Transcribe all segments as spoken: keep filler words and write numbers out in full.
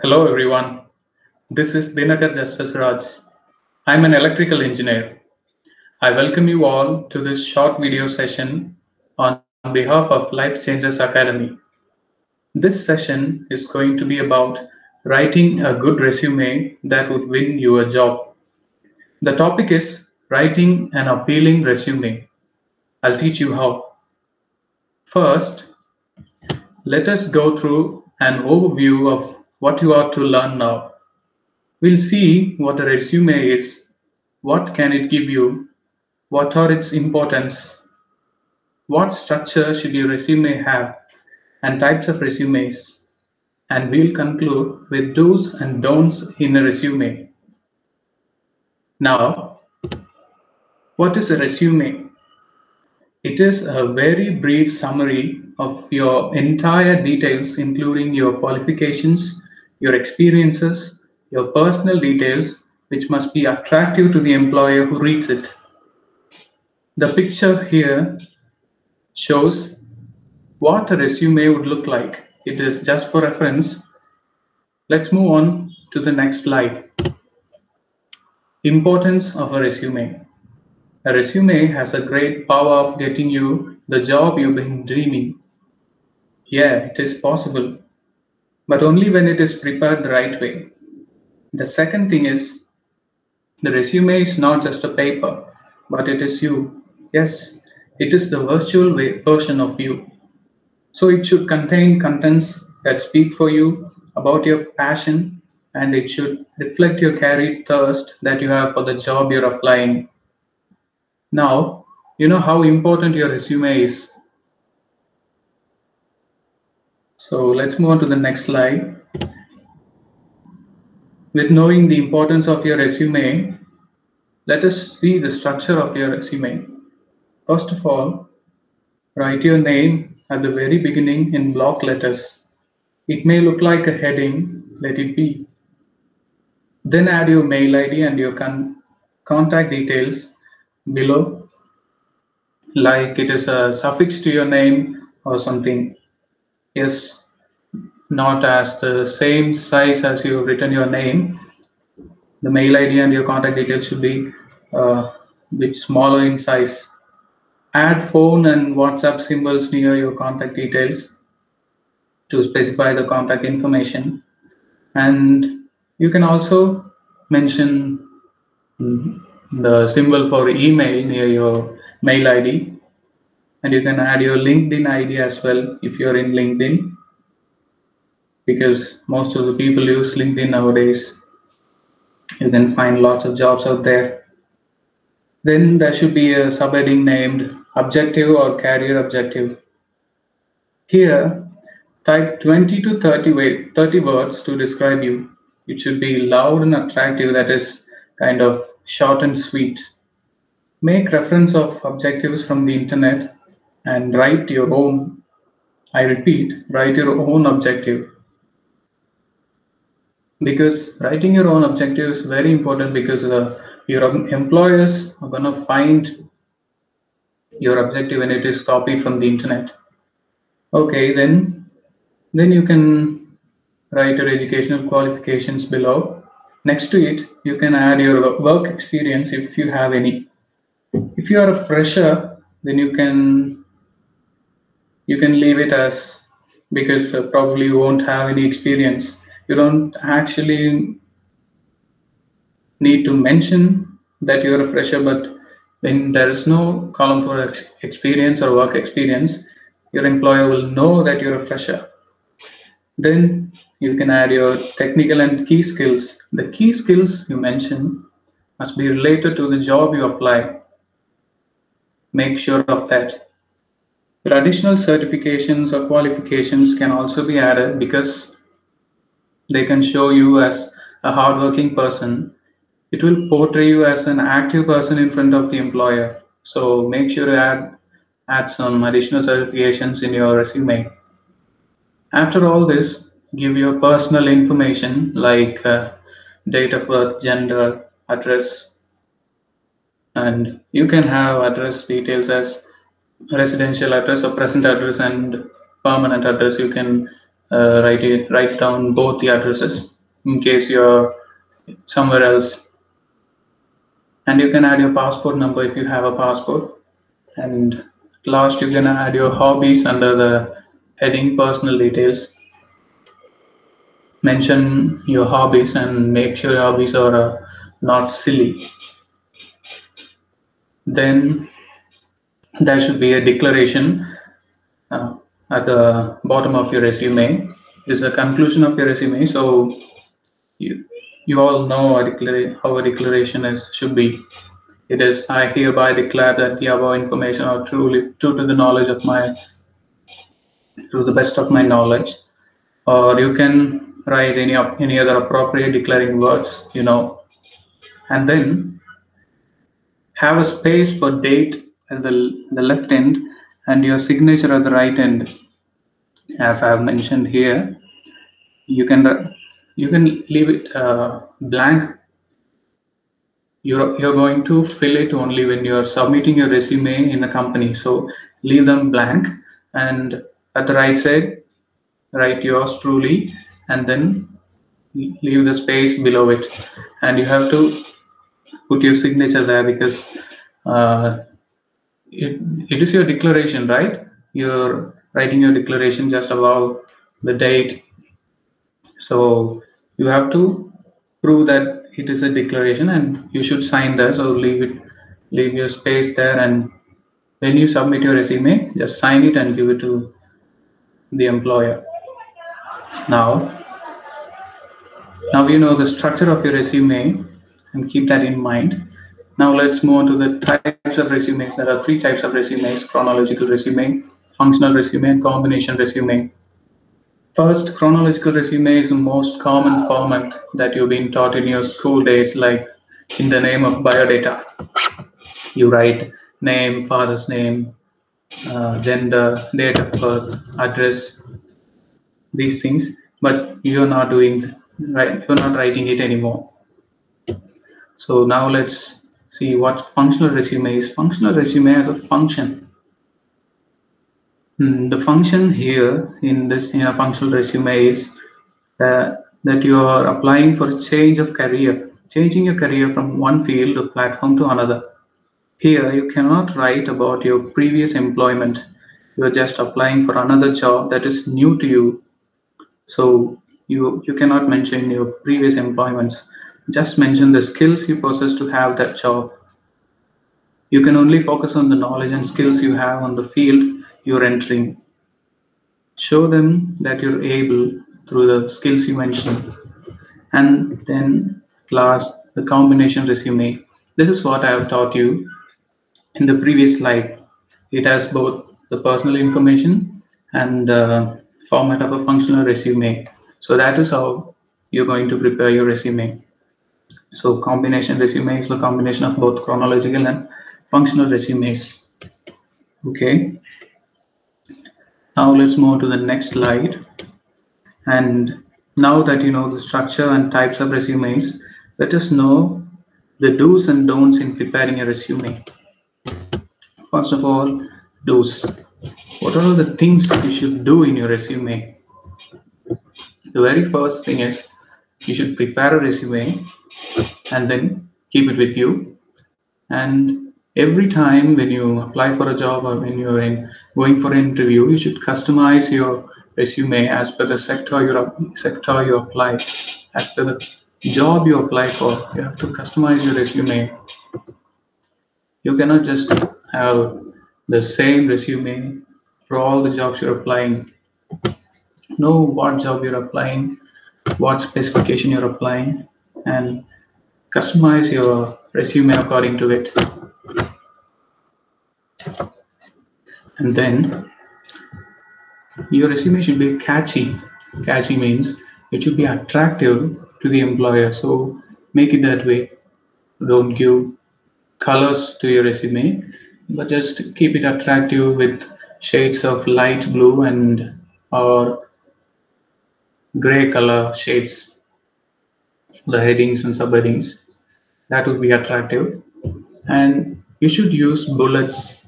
Hello everyone, this is Dinagar Justice Raj. I'm an electrical engineer. I welcome you all to this short video session on behalf of Life Changers Academy. This session is going to be about writing a good resume that would win you a job. The topic is writing an appealing resume. I'll teach you how. First, let us go through an overview of what you are to learn now. We'll see what a resume is, what can it give you, what are its importance, what structure should your resume have, and types of resumes. And we'll conclude with do's and don'ts in a resume. Now, what is a resume? It is a very brief summary of your entire details, including your qualifications, your experiences, your personal details, which must be attractive to the employer who reads it. The picture here shows what a resume would look like. It is just for reference. Let's move on to the next slide. Importance of a resume. A resume has a great power of getting you the job you've been dreaming. Yeah, it is possible, but only when it is prepared the right way. The second thing is, the resume is not just a paper, but it is you. Yes, it is the virtual way, version of you. So it should contain contents that speak for you, about your passion, and it should reflect your carried thirst that you have for the job you're applying. Now, you know how important your resume is. So let's move on to the next slide. With knowing the importance of your resume, let us see the structure of your resume. First of all, write your name at the very beginning in block letters. It may look like a heading, let it be. Then add your mail I D and your con- contact details below, like it is a suffix to your name or something. Yes, not as the same size as you've written your name. The mail I D and your contact details should be uh, a bit smaller in size. Add phone and WhatsApp symbols near your contact details to specify the contact information. And you can also mention mm-hmm. the symbol for email near your mail I D, and you can add your LinkedIn I D as well if you're in LinkedIn, because most of the people use LinkedIn nowadays. You can find lots of jobs out there. Then there should be a subheading named objective or career objective. Here, type twenty to thirty words to describe you. It should be loud and attractive, that is kind of short and sweet. Make reference of objectives from the internet and write your own. I repeat, write your own objective. Because writing your own objective is very important, because uh, your employers are going to find your objective when it is copied from the internet. Okay, then, then you can write your educational qualifications below. Next to it, you can add your work experience if you have any. If you are a fresher, then you can you can leave it as, because probably you won't have any experience. You don't actually need to mention that you are a fresher, but when there is no column for experience or work experience, your employer will know that you're a fresher. Then you can add your technical and key skills. The key skills you mention must be related to the job you apply. Make sure of that. Your additional certifications or qualifications can also be added, because they can show you as a hardworking person. It will portray you as an active person in front of the employer. So make sure to add, add some additional certifications in your resume. After all this, give your personal information like uh, date of birth, gender, address, and you can have address details as residential address or present address and permanent address, you can uh, write it, write down both the addresses in case you're somewhere else. And you can add your passport number if you have a passport. And last, you can add your hobbies under the heading personal details. Mention your hobbies and make sure your hobbies are uh, not silly. Then there should be a declaration uh, at the bottom of your resume. This is the conclusion of your resume. So you, you all know a declara- how a declaration is should be. It is, I hereby declare that the above information are truly true to the knowledge of my, to the best of my knowledge. Or you can write any any other appropriate declaring words, you know, and then have a space for date at the, the left end and your signature at the right end. As I have mentioned here, you can you can leave it uh, blank. You're, you're going to fill it only when you're submitting your resume in the company. So leave them blank, and at the right side, write yours truly, and then leave the space below it. And you have to put your signature there because uh, it, it is your declaration, right? You're writing your declaration just above the date. So you have to prove that it is a declaration, and you should sign there. So leave it, leave your space there, and when you submit your resume, just sign it and give it to the employer. Now, now you know the structure of your resume, and keep that in mind. Now let's move on to the types of resumes. There are three types of resumes: chronological resume, functional resume, and combination resume. First, chronological resume is the most common format that you've been taught in your school days, like in the name of biodata. You write name, father's name, uh, gender, date of birth, address, these things, but you're not doing, right? You're not writing it anymore. So now let's see what functional resume is. Functional resume has a function. The function here in this in a functional resume is uh, that you are applying for a change of career, changing your career from one field or platform to another. Here, you cannot write about your previous employment. You are just applying for another job that is new to you. So you, you cannot mention your previous employments. Just mention the skills you possess to have that job. You can only focus on the knowledge and skills you have on the field you're entering. Show them that you're able through the skills you mentioned. And then last, the combination resume. This is what I have taught you in the previous slide. It has both the personal information and the format of a functional resume. So that is how you're going to prepare your resume. So combination resume is the combination of both chronological and functional resumes. Okay. Now let's move to the next slide. And now that you know the structure and types of resumes, let us know the do's and don'ts in preparing a resume. First of all, do's. What are the things you should do in your resume? The very first thing is you should prepare a resume and then keep it with you. And every time when you apply for a job or when you're in, going for an interview, you should customize your resume as per the sector you're, sector you apply, as per the job you apply for. You have to customize your resume. You cannot just have the same resume for all the jobs you're applying. Know what job you're applying, what specification you're applying, and customize your resume according to it. And then your resume should be catchy. Catchy means it should be attractive to the employer. So make it that way. Don't give colors to your resume, but just keep it attractive with shades of light blue and or gray color shades, the headings and subheadings. That would be attractive. And you should use bullets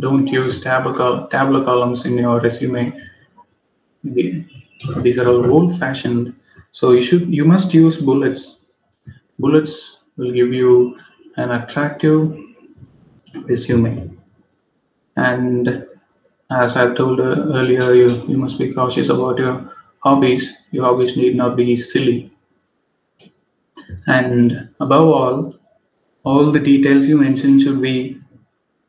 Don't use tabular tabular columns in your resume. These are all old-fashioned. So you should you must use bullets. Bullets will give you an attractive resume. And as I told earlier, you, you must be cautious about your hobbies. Your hobbies need not be silly. And above all, all the details you mentioned should be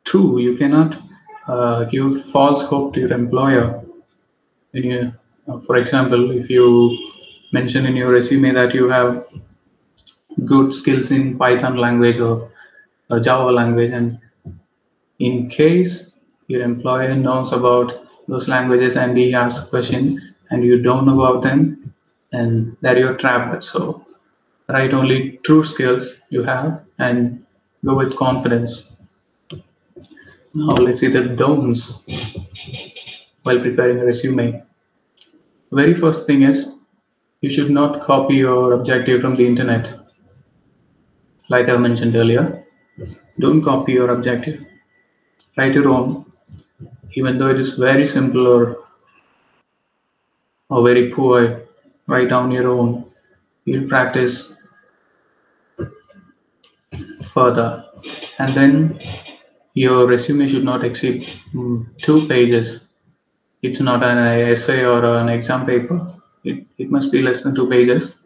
true. You cannot uh, give false hope to your employer. When you, for example, if you mention in your resume that you have good skills in Python language or, or Java language, and in case your employer knows about those languages and he asks questions and you don't know about them, and that you're trapped. So write only true skills you have and go with confidence. Now let's see the don'ts while preparing a resume. The very first thing is you should not copy your objective from the internet. Like I mentioned earlier, don't copy your objective. Write your own, even though it is very simple or, or very poor. Write down your own. You'll practice further. And then your resume should not exceed two pages. It's not an essay or an exam paper. It, it must be less than two pages.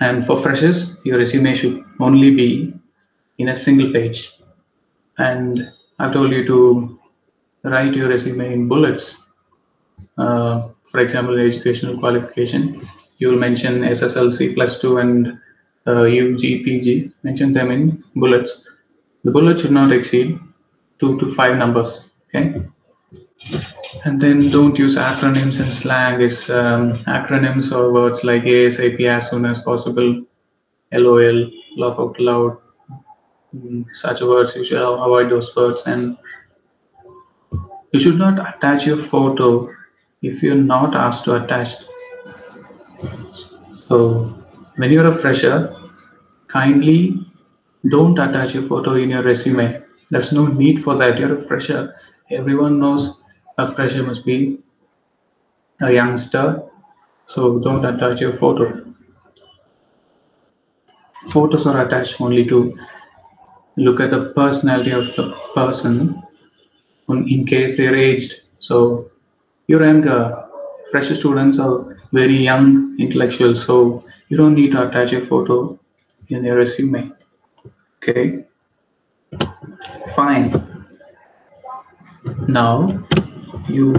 And for freshers, your resume should only be in a single page. And I've told you to write your resume in bullets. Uh, for example, educational qualification. You'll mention S S L C, plus two, and uh, U G P G. Mention them in bullets. The bullet should not exceed two to five numbers. Okay. And then don't use acronyms and slang. It's um, acronyms or words like ASAP, as soon as possible, LOL, laugh out loud. Such words, you should avoid those words. And you should not attach your photo if you're not asked to attach. So when you're a fresher, kindly don't attach your photo in your resume. There's no need for that. You're a fresher. Everyone knows a fresher must be a youngster. So don't attach your photo. Photos are attached only to look at the personality of the person in case they're aged. So you're younger, fresher students are very young intellectuals, so you don't need to attach a photo in your resume. Okay, fine. Now, you,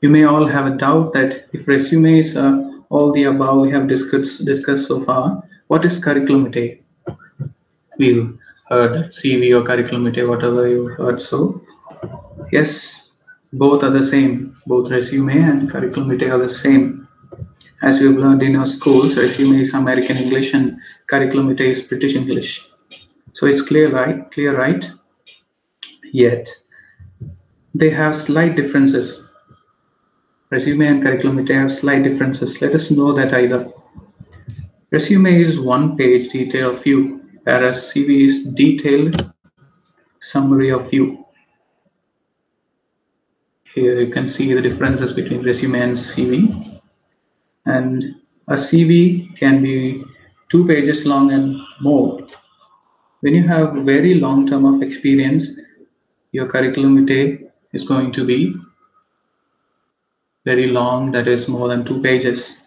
you may all have a doubt that if resumes are all the above we have discussed, discussed so far, what is curriculum vitae? We've heard C V or curriculum vitae, whatever you heard. So yes, both are the same. Both resume and curriculum vitae are the same. As we've learned in our schools, resume is American English and curriculum vitae is British English. So it's clear, right? Clear, right? Yet they have slight differences. Resume and curriculum vitae have slight differences. Let us know that either. Resume is one page detail of you, whereas C V is detailed summary of you. Here you can see the differences between resume and C V. And a C V can be two pages long and more. When you have a very long term of experience, your curriculum vitae is going to be very long, that is more than two pages.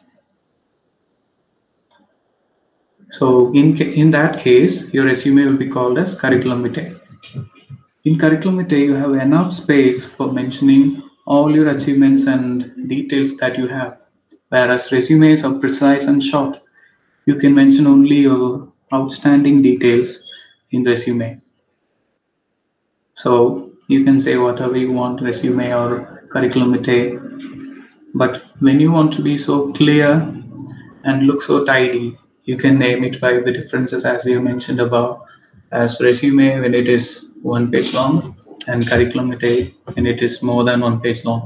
So in, in that case, your resume will be called as curriculum vitae. In curriculum vitae, you have enough space for mentioning all your achievements and details that you have. Whereas resumes are precise and short. You can mention only your outstanding details in resume. So you can say whatever you want, resume or curriculum vitae. But when you want to be so clear and look so tidy, you can name it by the differences as we mentioned above, as resume when it is one page long and curriculum vitae when it is more than one page long.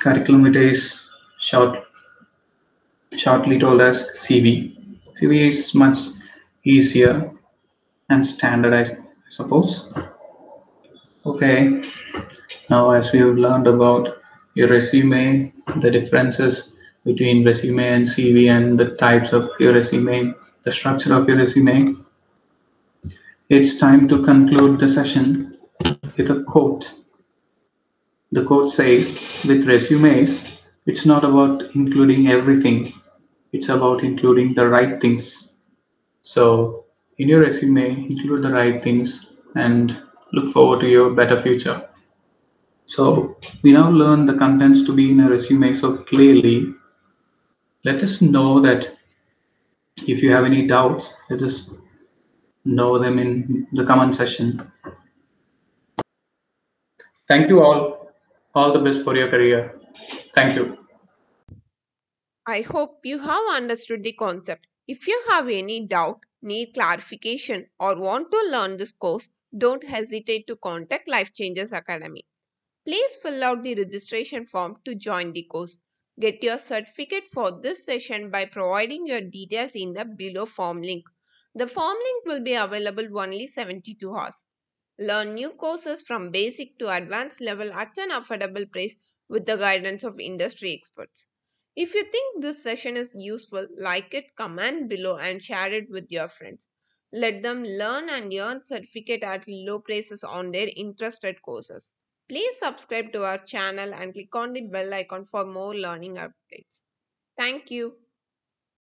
Curriculum vitae is short, shortly told as C V. C V is much easier and standardized, I suppose. Okay, now as we have learned about your resume, the differences between resume and C V and the types of your resume, the structure of your resume, it's time to conclude the session with a quote. The quote says, with resumes, it's not about including everything. It's about including the right things. So in your resume, include the right things and look forward to your better future. So we now learn the contents to be in a resume. So clearly, let us know that if you have any doubts, let us know them in the comment section. Thank you all. All the best for your career. Thank you. I hope you have understood the concept. If you have any doubt, need clarification, or want to learn this course, don't hesitate to contact Life Changers Academy. Please fill out the registration form to join the course. Get your certificate for this session by providing your details in the below form link. The form link will be available only seventy-two hours. Learn new courses from basic to advanced level at an affordable price with the guidance of industry experts. If you think this session is useful, like it, comment below and share it with your friends. Let them learn and earn certificate at low prices on their interested courses. Please subscribe to our channel and click on the bell icon for more learning updates. Thank you.